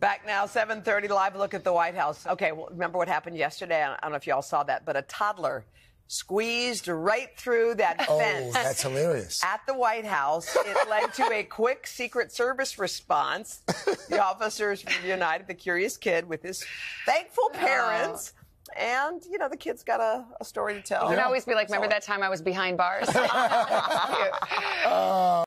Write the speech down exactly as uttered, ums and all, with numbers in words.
Back now, seven thirty, live look at the White House. Okay, well, remember what happened yesterday? I don't know if y'all saw that, but a toddler squeezed right through that oh, fence. Oh, that's hilarious. At the White House, it led to a quick Secret Service response. The officers reunited the curious kid with his thankful parents. Oh. And, you know, the kid's got a, a story to tell. You can always be like, remember that time I was behind bars? uh,